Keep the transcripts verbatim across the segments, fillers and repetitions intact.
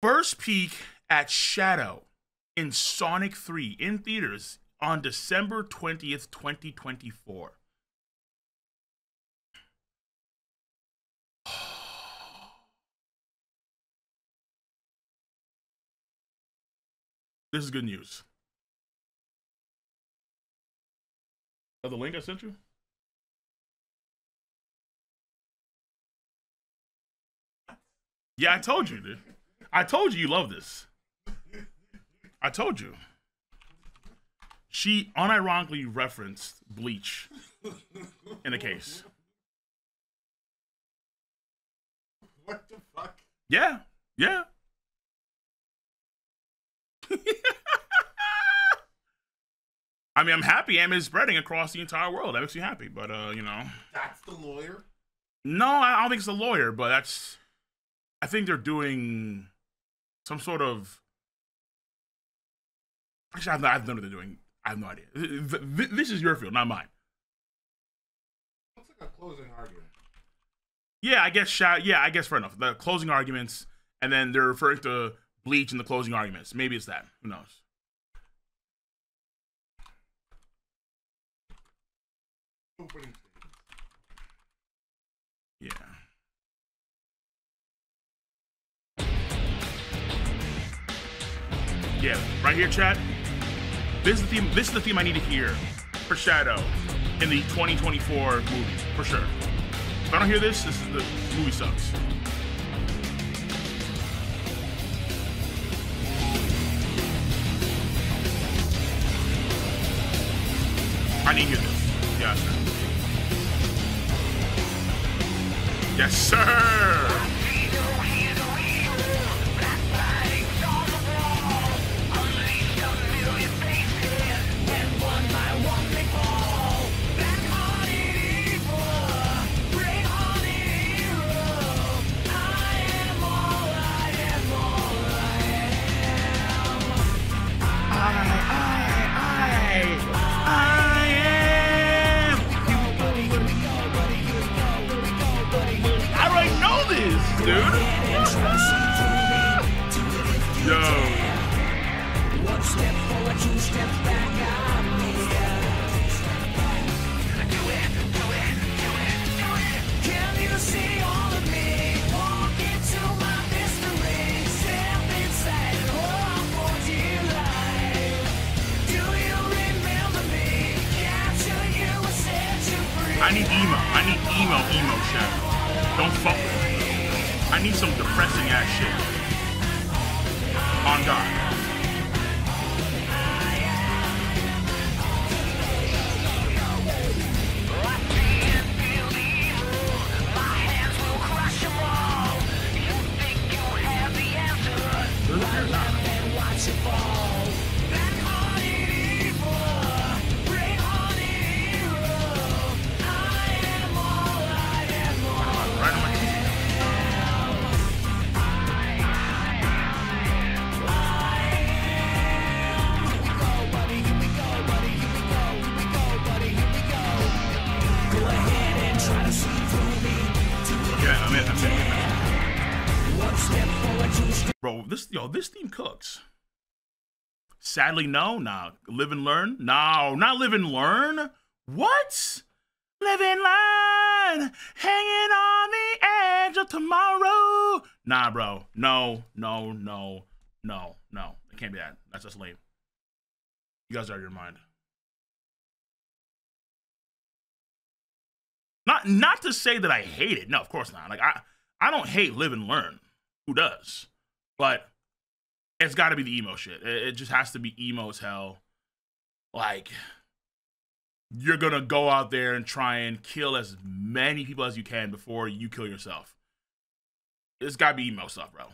First peek at Shadow in Sonic three in theaters on December twentieth, twenty twenty-four. This is good news. Oh, the link I sent you? Yeah, I told you, dude. I told you you love this. I told you. She unironically referenced Bleach in a case. What the fuck? Yeah, yeah. I mean, I'm happy A M A is spreading across the entire world. That makes me happy, but, uh, you know. That's the lawyer? No, I don't think it's the lawyer, but that's... I think they're doing some sort of... Actually, I have no, I have no idea what they're doing. I have no idea. This is your field, not mine. Looks like a closing argument. Yeah, I guess, yeah, I guess fair enough. The closing arguments, and then they're referring to Bleach in the closing arguments. Maybe it's that. Who knows? Yeah. Yeah, right here, chat. This is the theme. This is the theme I need to hear for Shadow in the twenty twenty-four movie, for sure. If I don't hear this, this is the movie sucks. I need to hear this. Yeah, sir. Yes, sir. Dude. Yo. One step forward, two steps back. I'm here. Do it, do it, do it, do it. Can you see all of me? Walk into my mystery. Step inside and hold for dear life. Do you remember me? Capture you and set you free. I need emo. I need emo, emo shit. Don't fuck with me. I need some depressing ass shit. On God. Yo, this theme cooks. Sadly, no, nah. Live and learn? No, not live and learn. What? Live and learn. Hanging on the edge of tomorrow. Nah, bro. No, no, no, no, no. It can't be that. That's just lame. You guys are out of your mind. Not, not to say that I hate it. No, of course not. Like I, I don't hate live and learn. Who does? But it's got to be the emo shit. It just has to be emo as hell. Like, you're going to go out there and try and kill as many people as you can before you kill yourself. It's got to be emo stuff, bro.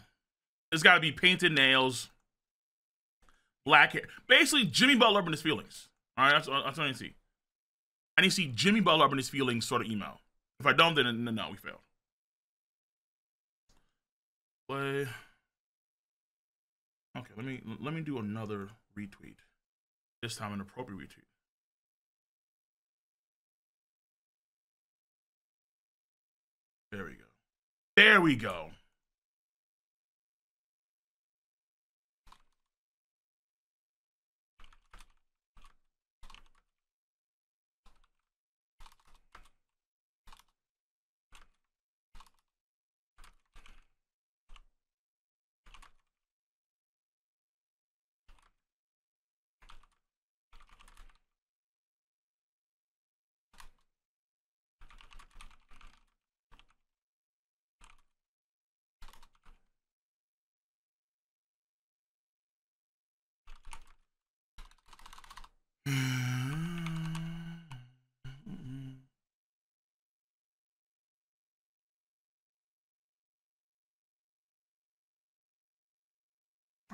It's got to be painted nails, black hair. Basically, Jimmy Butler up in his feelings. All right, that's, that's what I need to see. I need to see Jimmy Butler up in his feelings sort of emo. If I don't, then no, we failed. Play... Okay, let me let me do another retweet. This time an appropriate retweet. There we go. There we go.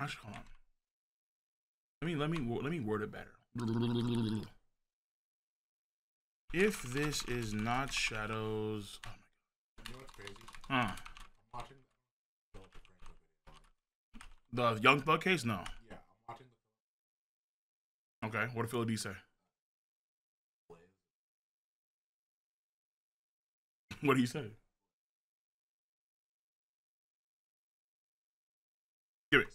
What's it called? Let me let me let me word it better. If this is not Shadows, oh my god! You know what's crazy? Huh? I'm watching the the Young Thug case. No. Yeah, I'm watching the. Okay, what did Phil D say? What did he say? Give it.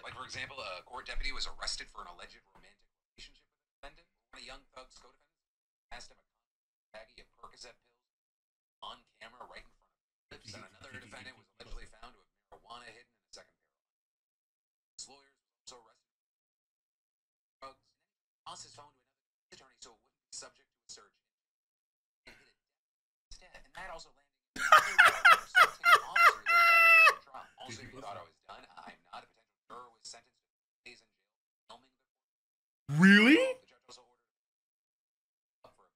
Like, for example, a court deputy was arrested for an alleged romantic relationship with a defendant. One of Young Thug's co-defendants asked him a baggie of Percocet pills on camera right in front of him. And another defendant was allegedly found to have marijuana hidden in a second pair of lawyers. His lawyer was also arrested for drugs. He lost his phone to another attorney, so it wouldn't be subject to a search. And hit it instead. And that also landed in the officer that trial. Also, if you thought I was done, I'm not a potential. Was sentenced to days in jail. Really? The judge also ordered up for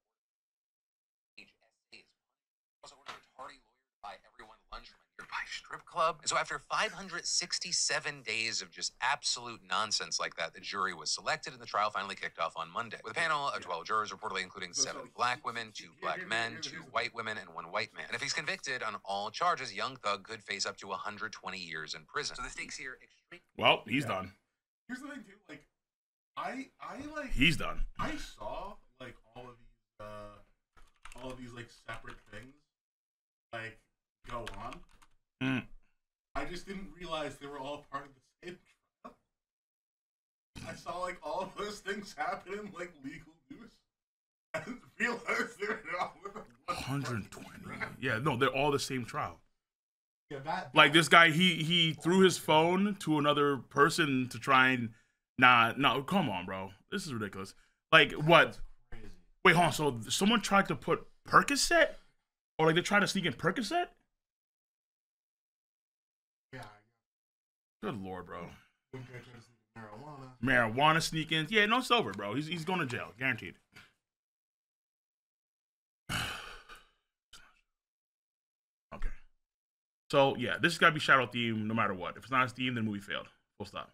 also ordered a tardy lawyer to buy everyone lunch from a nearby strip club. And so after five hundred sixty-seven days of just absolute nonsense like that, the jury was selected and the trial finally kicked off on Monday. With a panel of twelve jurors, reportedly including seven black women, two black men, two white women, and one white man. And if he's convicted on all charges, Young Thug could face up to one hundred twenty years in prison. So the stakes here. Well, he's yeah. done. Here's the thing, too. Like, I, I like. He's done. I saw like all of these, uh, all of these like separate things, like go on. Mm. I just didn't realize they were all part of the same trial. I saw like all of those things happen in like legal news. I didn't realize they were all with one hundred twenty. Yeah, no, they're all the same trial. Yeah, that, that like this guy, he he threw his phone to another person to try and nah no nah, come on, bro, this is ridiculous. Like what? Crazy. Wait, hold on. So someone tried to put Percocet, or like they tried to sneak in Percocet? Yeah. Good lord, bro. Marijuana. Marijuana sneak-ins. Yeah, no, it's over, bro. He's he's going to jail, guaranteed. So, yeah, this has got to be Shadow theme no matter what. If it's not his theme, then the movie failed. Full stop.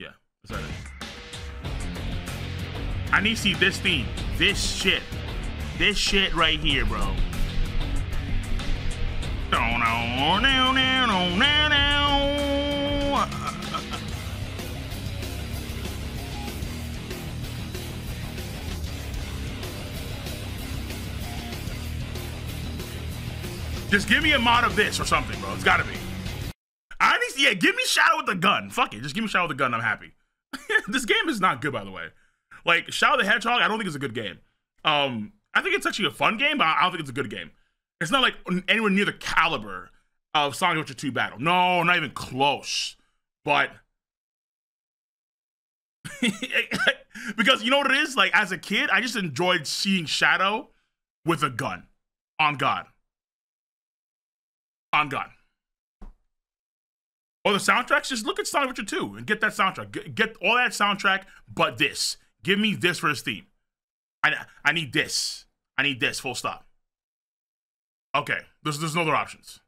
Yeah, that's how it is. I need to see this theme. This shit. This shit right here, bro. Just give me a mod of this or something, bro. It's gotta be. I need to, yeah, give me Shadow with the gun. Fuck it. Just give me Shadow with the gun. I'm happy. This game is not good, by the way. Like, Shadow the Hedgehog, I don't think it's a good game. Um, I think it's actually a fun game, but I don't think it's a good game. It's not like anywhere near the caliber of Sonic Witcher two Battle. No, not even close. But because you know what it is? Like, as a kid, I just enjoyed seeing Shadow with a gun. On God. On God. Or the soundtracks, just look at Sonic Witcher two and get that soundtrack. G get all that soundtrack, but this. Give me this for this theme. I, I need this. I need this, full stop. Okay, there's, there's no other options.